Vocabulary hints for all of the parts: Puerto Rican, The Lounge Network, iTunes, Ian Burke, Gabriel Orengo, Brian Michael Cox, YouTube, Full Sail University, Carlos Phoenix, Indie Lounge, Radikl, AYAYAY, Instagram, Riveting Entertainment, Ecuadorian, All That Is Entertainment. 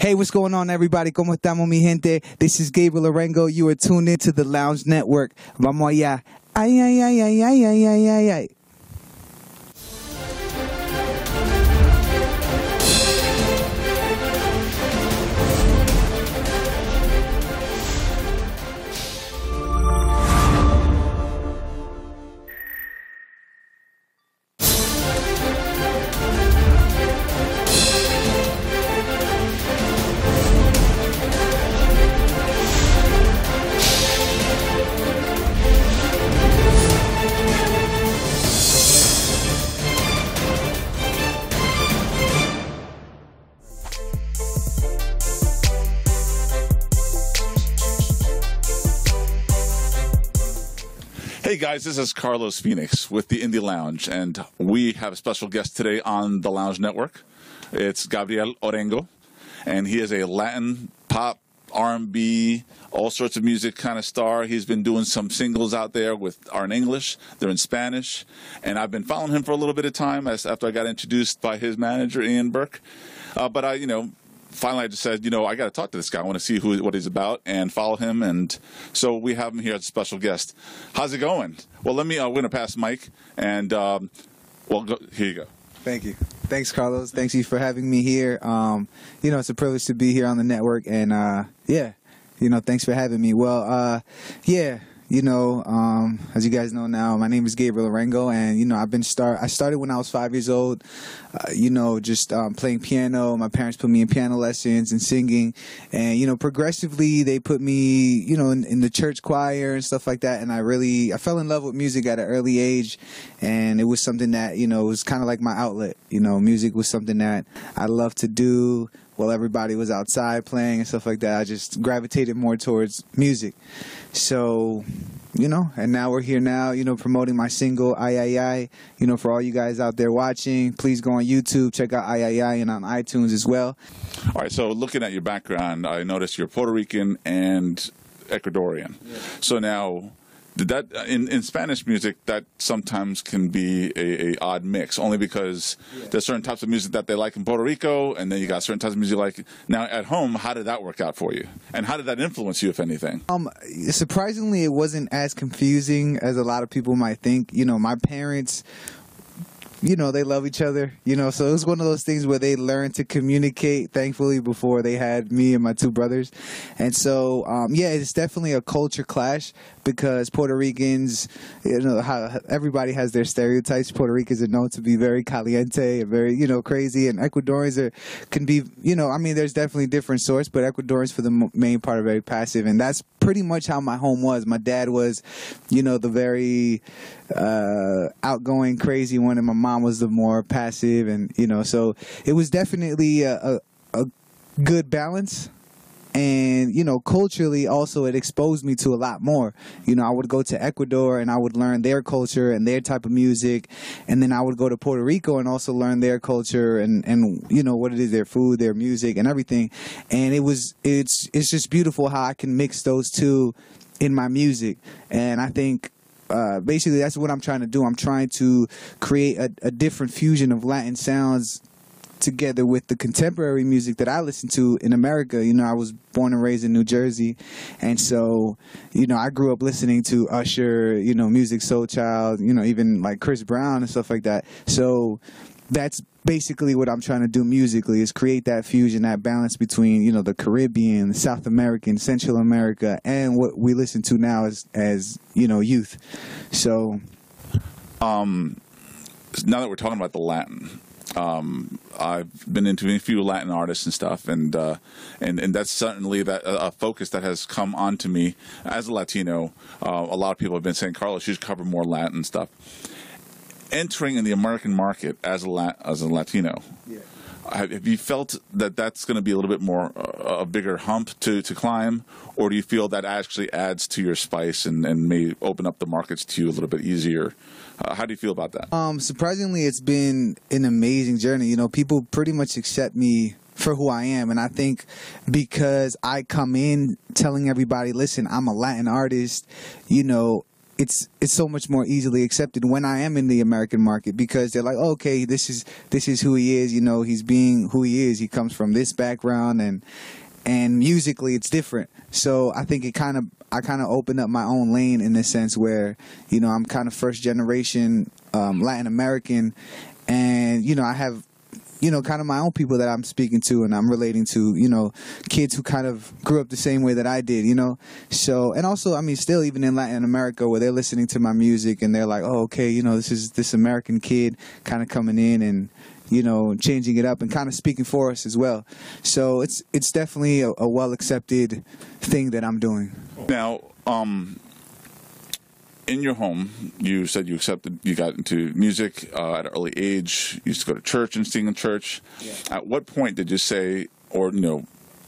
Hey, what's going on, everybody? ¿Cómo estamos, mi gente? This is Gabriel Orengo. You are tuned into the Lounge Network. Vamos allá. Ay, ay, ay, ay, ay, ay, ay, ay, ay. Hey guys, this is Carlos Phoenix with the Indie Lounge, and we have a special guest today on the Lounge Network. It's Gabriel Orengo, and he is a Latin pop, R&B, all sorts of music kind of star. He's been doing some singles out there with are in English, they're in Spanish, and I've been following him for a little bit of time after I got introduced by his manager, Ian Burke. But I, finally I just said, I got to talk to this guy. I want to see what he's about and follow him. And so we have him here as a special guest. How's it going? Well, we're going to pass the mic. And, here you go. Thank you. Thanks, Carlos. Thanks you for having me here. It's a privilege to be here on the network. And, thanks for having me. Well, as you guys know now, my name is Gabriel Orengo, and I started when I was 5 years old, playing piano. My parents put me in piano lessons and singing, and progressively they put me in the church choir and stuff like that. And I fell in love with music at an early age, and it was something that it was kind of like my outlet. Music was something that I loved to do. While everybody was outside playing and stuff like that, I just gravitated more towards music. So, and now we're here now, promoting my single, Ay Ay Ay. For all you guys out there watching, please go on YouTube, check out Ay Ay Ay, and on iTunes as well. All right, so looking at your background, I noticed you're Puerto Rican and Ecuadorian. Yeah. So now, that in Spanish music, that sometimes can be a odd mix, only because there's certain types of music that they like in Puerto Rico, and then you got certain types of music like now at home. How did that work out for you, and how did that influence you, if anything? Surprisingly, it wasn't as confusing as a lot of people might think. My parents, they love each other, so it was one of those things where they learned to communicate, thankfully, before they had me and my two brothers. And so, it's definitely a culture clash because Puerto Ricans, how everybody has their stereotypes. Puerto Ricans are known to be very caliente and very, crazy. And Ecuadorians can be, there's definitely different sorts, but Ecuadorians for the main part are very passive. And that's pretty much how my home was. My dad was, the very outgoing, crazy one, and my mom was the more passive, and so it was definitely a good balance. And culturally also, it exposed me to a lot more. I would go to Ecuador and I would learn their culture and their type of music, and then I would go to Puerto Rico and also learn their culture and what it is, their food, their music, and everything. And it's just beautiful how I can mix those two in my music. And I think basically that's what I'm trying to do. I'm trying to create a different fusion of Latin sounds together with the contemporary music that I listen to in America. I was born and raised in New Jersey, and so I grew up listening to Usher, Music Soul Child, even like Chris Brown and stuff like that. So that's basically what I'm trying to do musically, is create that fusion, that balance between the Caribbean, South American, Central America, and what we listen to now as youth. So now that we're talking about the Latin, I've been interviewing a few Latin artists and stuff, and that's certainly a focus that has come onto me as a Latino. A lot of people have been saying, Carlos, you should cover more Latin stuff. Entering in the American market as a Latino, have you felt that that's going to be a little bit more a bigger hump to climb, or do you feel that actually adds to your spice and may open up the markets to you a little bit easier? How do you feel about that? Surprisingly, it's been an amazing journey. People pretty much accept me for who I am, and I think because I come in telling everybody, listen, I'm a Latin artist, it's so much more easily accepted when I am in the American market, because they're like, oh, okay, this is who he is, you know, he's being who he is, he comes from this background, and musically it's different. So I think I kind of opened up my own lane in this sense where, you know, I'm kind of first generation Latin American, and, you know, I have, you know, kind of my own people that I'm speaking to and I'm relating to, you know, kids who kind of grew up the same way that I did, you know. So, and also, I mean, still even in Latin America where they're listening to my music and they're like, oh, okay, you know, this is this American kid kind of coming in and, you know, changing it up and kind of speaking for us as well. So it's definitely a well-accepted thing that I'm doing. Now, in your home, you said you accepted, you got into music at an early age. You used to go to church and sing in church. Yeah. At what point did you say, or, you know,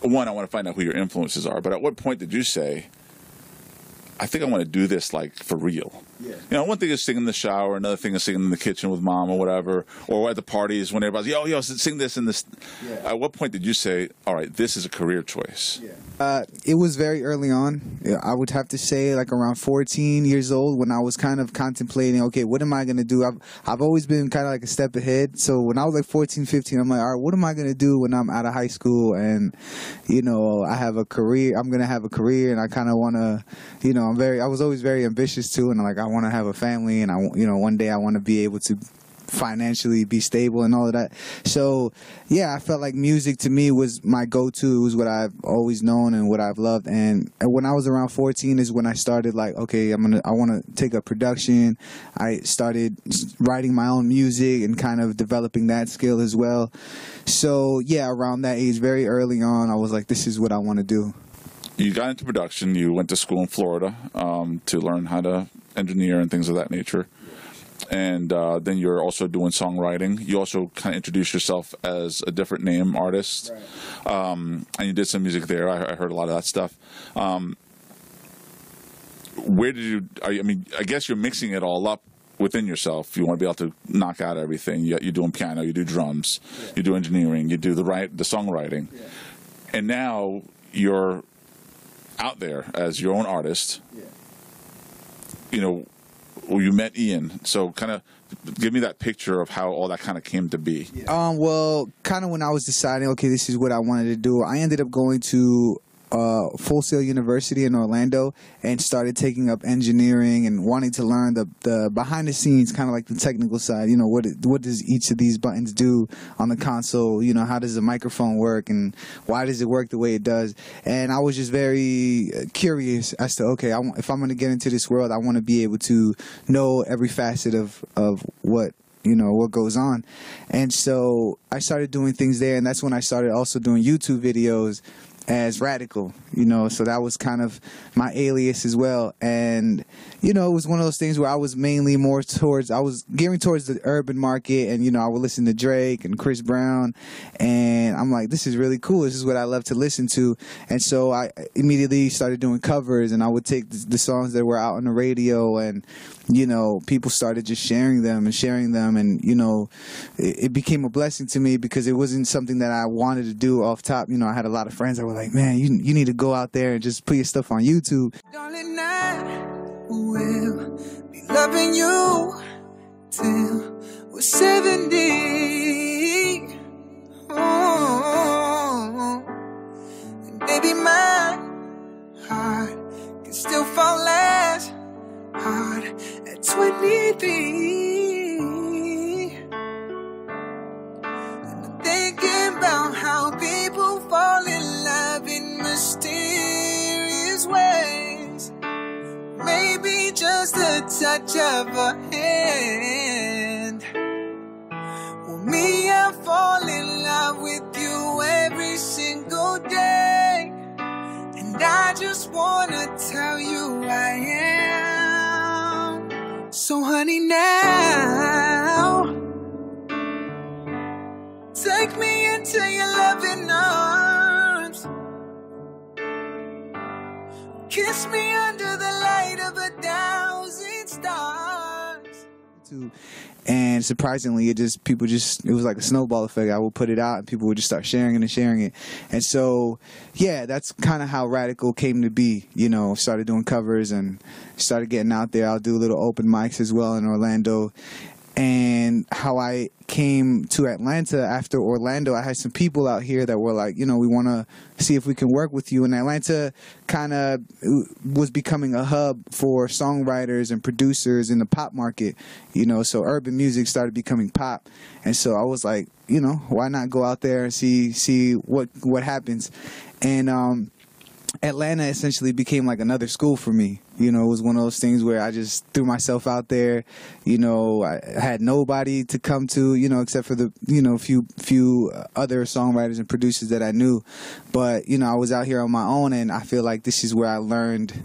one, I want to find out who your influences are, but at what point did you say, I think I want to do this, like, for real? Yeah. You know, one thing is singing in the shower, another thing is singing in the kitchen with mom or whatever, or at the parties when everybody's, yo, sing this and this. Yeah. At what point did you say, all right, this is a career choice? Yeah. It was very early on. I would have to say, like, around 14 years old, when I was kind of contemplating, okay, what am I going to do? I've always been kind of like a step ahead. So when I was like 14, 15, I'm like, all right, what am I going to do when I'm out of high school? And, you know, I have a career, I'm going to have a career, and I kind of want to, you know, I was always very ambitious too, and like I want to have a family, and I, you know, one day I want to be able to financially be stable and all of that. So yeah, I felt like music to me was my go-to. It was what I've always known and what I've loved. And when I was around 14 is when I started like, okay, I want to take up production. I started writing my own music and kind of developing that skill as well. So yeah, around that age, very early on, I was like, this is what I want to do. You got into production. You went to school in Florida to learn how to engineer and things of that nature. And then you're also doing songwriting. You also kind of introduced yourself as a different name artist. Right. And you did some music there. I heard a lot of that stuff. Where did you, I mean, I guess you're mixing it all up within yourself. You want to be able to knock out everything. You're doing piano, you do drums, yeah, you do engineering, you do the songwriting. Yeah. And now you're out there as your own artist. Yeah. You know, well, you met Ian, so kind of give me that picture of how all that kind of came to be. Yeah. Well, kind of when I was deciding, okay, this is what I wanted to do, I ended up going to Full Sail University in Orlando and started taking up engineering and wanting to learn the behind the scenes, kind of like the technical side. You know, what does each of these buttons do on the console? You know, how does the microphone work and why does it work the way it does? And I was just very curious as to, okay, if I'm going to get into this world, I want to be able to know every facet of what, you know, what goes on. And so I started doing things there, and that's when I started also doing YouTube videos as Radikl, you know, so that was kind of my alias as well. And, you know, it was one of those things where I was mainly more towards, I was gearing towards the urban market, and, you know, I would listen to Drake and Chris Brown, and I'm like, this is really cool, this is what I love to listen to. And so I immediately started doing covers, and I would take the songs that were out on the radio, and, you know, people started just sharing them, and, you know, it became a blessing to me because it wasn't something that I wanted to do off top. You know, I had a lot of friends that were like, man, you need to go out there and just put your stuff on YouTube. Darling, I will be loving you till we're 70. Oh, and baby, my heart can still fall as hard at 23. And I'm thinking about how people fall in love in mysterious ways. Maybe just a touch of a hand. Well, me, I fall in love with you every single day, and I just wanna tell you I am. So honey, now take me into your loving arms, kiss me under the light of 1,000 stars. to. And surprisingly, it just, people just, it was like a snowball effect. I would put it out and people would just start sharing it and sharing it. And so, yeah, that's kind of how Radikl came to be, you know, started doing covers and started getting out there. I'll do little open mics as well in Orlando. And how I came to Atlanta after Orlando, I had some people out here that were like, you know, we want to see if we can work with you. And Atlanta kind of was becoming a hub for songwriters and producers in the pop market, you know, so urban music started becoming pop. And so I was like, you know, why not go out there and see what happens? And Atlanta essentially became like another school for me. You know, it was one of those things where I just threw myself out there. You know, I had nobody to come to, you know, except for the, you know, few other songwriters and producers that I knew. But, you know, I was out here on my own, and I feel like this is where I learned,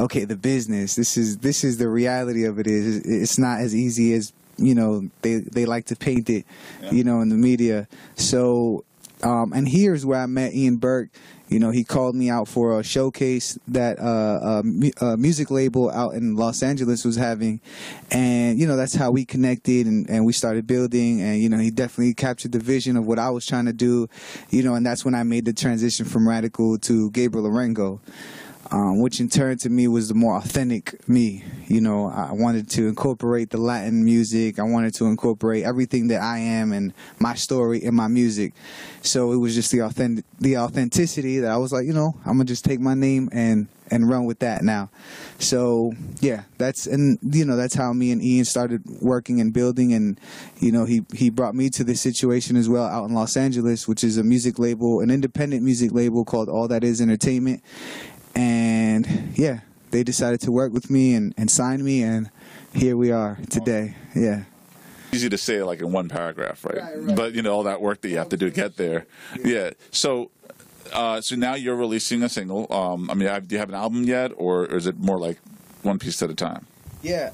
okay, the business. This is the reality of it. It's not as easy as, you know, they like to paint it, yeah, you know, in the media. So, and here's where I met Ian Burke. You know, he called me out for a showcase that a music label out in Los Angeles was having. And, you know, that's how we connected and we started building. And, you know, he definitely captured the vision of what I was trying to do. You know, and that's when I made the transition from Radikl to Gabriel Orengo, which in turn to me was the more authentic me. You know, I wanted to incorporate the Latin music. I wanted to incorporate everything that I am and my story in my music. So it was just the authenticity that I was like, you know, I'm gonna just take my name and run with that now. So yeah, that's, and you know, that's how me and Ian started working and building. And you know, he brought me to this situation as well out in Los Angeles, which is a music label, an independent music label called All That Is Entertainment. And yeah, they decided to work with me and sign me, and here we are today. Yeah. Easy to say like in one paragraph, right? Right. But you know, all that work that you have to do to get there. Yeah. So, so now you're releasing a single. I mean, do you have an album yet, or is it more like one piece at a time? Yeah.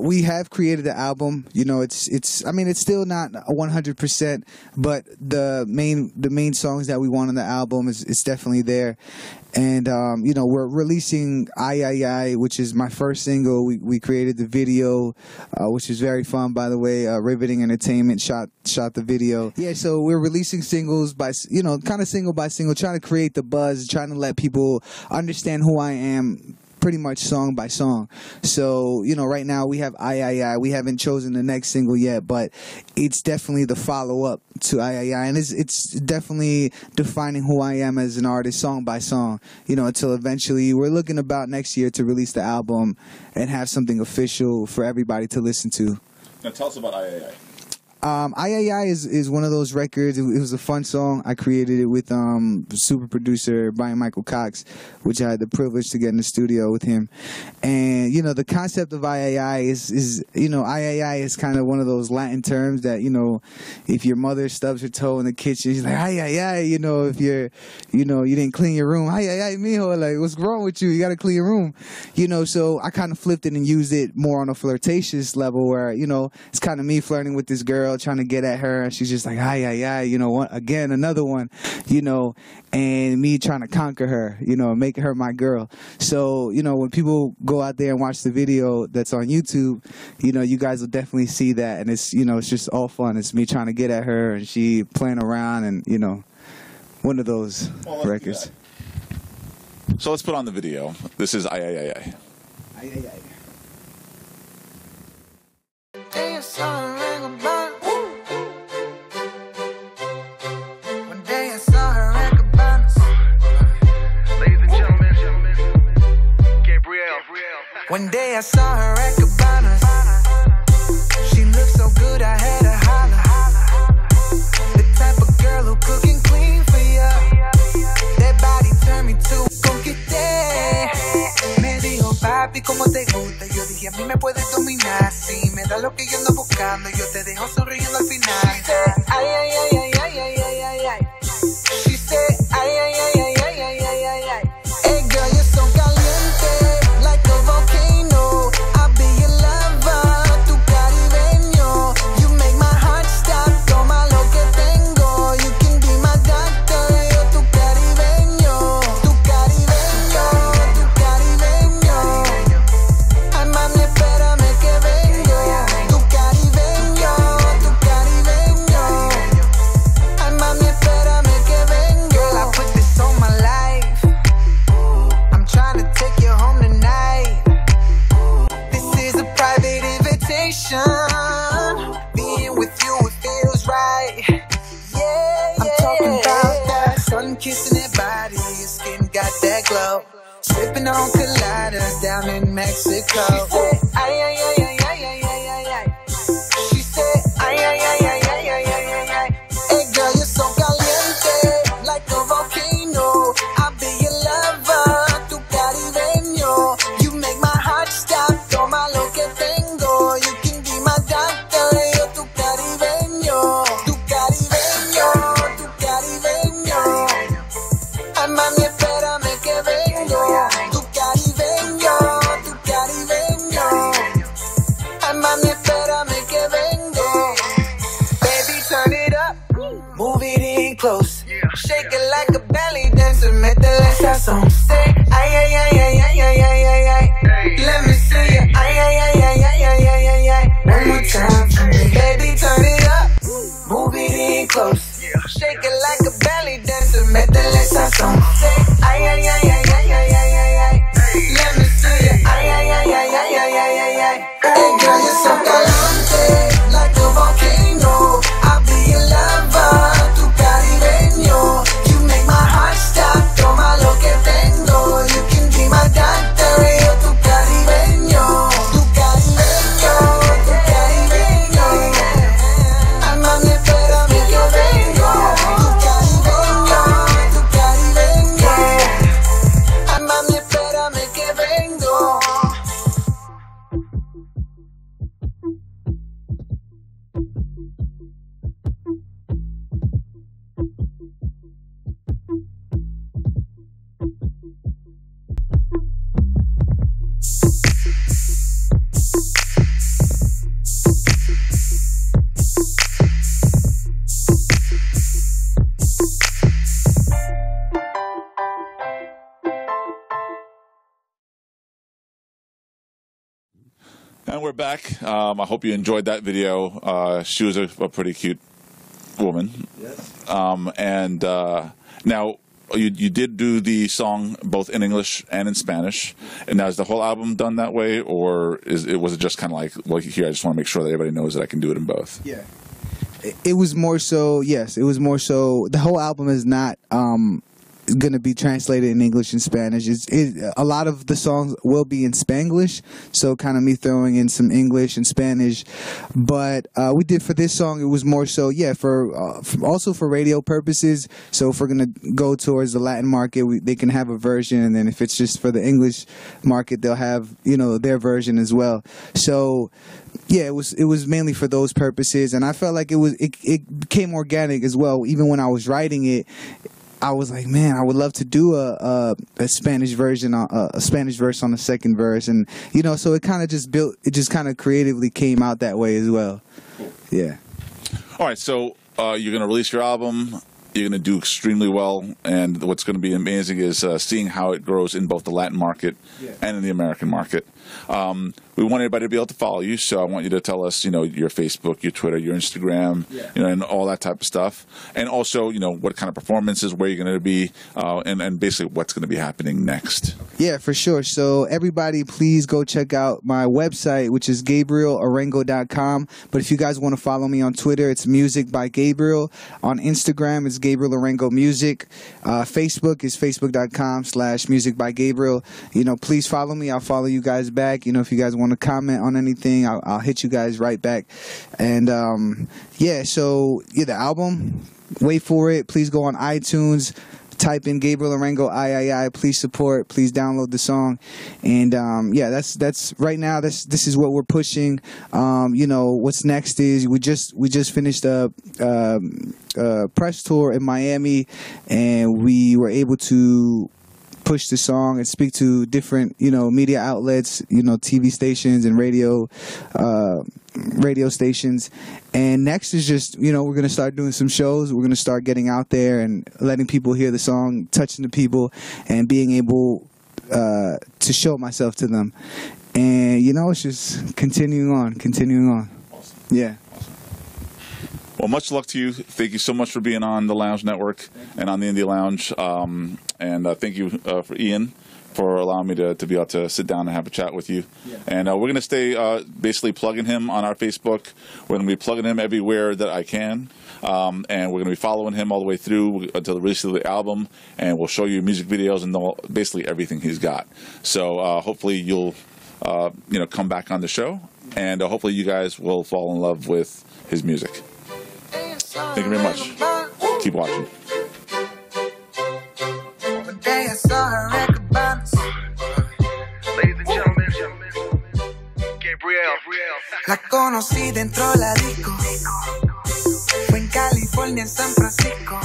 We have created the album. You know, I mean, it's still not 100%, but the main songs that we want on the album is definitely there. And you know, we're releasing "Ay Ay Ay," which is my first single. We created the video, which is very fun, by the way. Riveting Entertainment shot the video. Yeah, so we're releasing singles by, you know, kind of single by single, trying to create the buzz, trying to let people understand who I am, pretty much song by song. So, you know, right now we have "Ay Ay Ay." We haven't chosen the next single yet, but it's definitely the follow-up to "Ay Ay Ay." And it's definitely defining who I am as an artist song by song, you know, until eventually we're looking about next year to release the album and have something official for everybody to listen to. Now tell us about "Ay Ay Ay." "Ay Ay Ay" is one of those records. It was a fun song. I created it with super producer Brian Michael Cox, which I had the privilege to get in the studio with him. And, you know, the concept of "Ay Ay Ay" is you know, "Ay Ay Ay" is kind of one of those Latin terms that, you know, if your mother stubs her toe in the kitchen, she's like, "Ay Ay Ay," you know, if you're, you know, you didn't clean your room, "Ay Ay Ay, mijo," like, what's wrong with you? You got to clean your room. You know, so I kind of flipped it and used it more on a flirtatious level where, you know, it's kind of me flirting with this girl, trying to get at her, and she's just like, "Ay Ay Ay," you know, again, another one, you know, and me trying to conquer her, you know, make her my girl. So, you know, when people go out there and watch the video that's on YouTube, you know, you guys will definitely see that. And it's, you know, it's just all fun. It's me trying to get at her and she playing around, and, you know, one of those records. So let's put on the video. This is "Ay Ay Ay Ay." Ay Ay Ay. One day I saw her at Cabana's. She looked so good I had to holler. The type of girl who cook and clean for ya. That body turned me to go get that. Me dijo, "Papi, ¿cómo te gusta?" Yo dije, "A mí me puedes dominar. Si me da lo que yo ando buscando, yo te dejo sonriendo al final." She said, "Ay, ay, ay, ay, ay, ay, ay, ay, ay." She said, "Ay, ay, ay, ay, ay, ay, ay, ay, ay." Hey girl, you're so caliente. I'm kissing that body, your skin got that glow. Sipping on coladas down in Mexico. She said, ay, ay, ay, ay, ay, ay, ay, ay, ay. She said, ay, ay, ay, ay, ay, ay, ay, ay. Hey girl, you're so caliente, like a volcano. I'll be your lover, tu caribeño. You make my heart stop, toma lo que tengo. You can be my doctor, yo tu caribeño. Tu caribeño, tu caribeño. Ay mami, espérame que vengo. Close. Yeah, shake it like a belly dancer, métele sazón. Say, ay, ay, ay, ay, ay, ay, ay, ay, ay. Hey, let me see you. Ay, ay, ay, ay, ay, ay, ay, ay, ay. One more time for me. Baby, turn it up. Move it in close. Yeah, shake it like a belly dancer, métele sazón. Say, ay, ay, ay, ay, ay, ay, ay, ay, ay. Hey, let me see you. Ay, ay, ay, ay, ay, ay, ay, ay, ay. Hey, girl, you're so caliente, like a volcano. I'll be your lover. You make my heart stop, toma lo que tengo. You can be my doctor, yo tu caribeño. Tu caribeño, tu caribeño. Ay mami, espérame que vengo. Tu caribeño, tu caribeño. Ay mami, espérame que vengo. And we're back. I hope you enjoyed that video. She was a pretty cute woman. Yes. Now, you did do the song both in English and in Spanish. And now, is the whole album done that way, or was it just kind of like here? I just want to make sure that everybody knows that I can do it in both. Yeah. It was more so. Yes, it was more so. The whole album is not going to be translated in English and Spanish. A lot of the songs will be in Spanglish, so kind of me throwing in some English and Spanish. But we did for this song, it was more so, yeah, also for radio purposes. So if we're going to go towards the Latin market, they can have a version, and then if it's just for the English market, they'll have, you know, their version as well. So yeah, it was mainly for those purposes, and I felt like it became organic as well. Even when I was writing it, I was like, man, I would love to do a Spanish version, a Spanish verse on the second verse, and you know, so it kind of just built. It just kind of creatively came out that way as well. Cool. Yeah. All right, so you're going to release your album. You're going to do extremely well, and what's going to be amazing is seeing how it grows in both the Latin market, yeah, and in the American market. We want everybody to be able to follow you, so I want you to tell us, you know, your Facebook, your Twitter, your Instagram, yeah, you know, and all that type of stuff, and also, you know, what kind of performances, where you're going to be, and basically what's going to be happening next. Yeah, for sure. So everybody, please go check out my website, which is GabrielOrengo.com. But if you guys want to follow me on Twitter, it's Music by Gabriel. On Instagram, it's Gabriel Orengo Music. Facebook is Facebook.com/Music by Gabriel. You know, please follow me. I'll follow you guys back. You know, if you guys want to comment on anything, I'll hit you guys right back. And yeah, so yeah, the album, wait for it. Please go on iTunes, type in Gabriel Orengo, III. Please support, please download the song. And yeah, that's right now, this is what we're pushing. You know, what's next is we just finished a press tour in Miami, and we were able to push the song and speak to different, you know, media outlets, you know, TV stations and radio stations. And next is just, you know, we're gonna start doing some shows. We're gonna start getting out there and letting people hear the song, touching the people, and being able to show myself to them. And you know, it's just continuing on. Awesome. Yeah. Well, much luck to you. Thank you so much for being on the Lounge Network and on the Indie Lounge. And thank you for Ian for allowing me to be able to sit down and have a chat with you. Yeah. And we're going to stay basically plugging him on our Facebook. We're going to be plugging him everywhere that I can. And we're going to be following him all the way through until the release of the album. And we'll show you music videos and basically everything he's got. So hopefully you'll you know, come back on the show. And hopefully you guys will fall in love with his music. Thank you very much. Keep watching. One day I saw her at the box. Ladies and gentlemen, Gabriel. La conocí dentro de la disco. Fue en California, en San Francisco.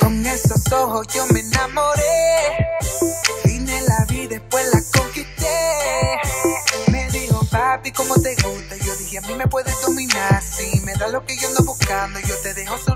Con esos ojos yo me enamoré. Vine la vi, después la conquisté. Me dijo, papi, ¿cómo te gusta? Yo dije, a mí me puedes dominar. Si me da lo que yo ando buscando, yo te dejo solo.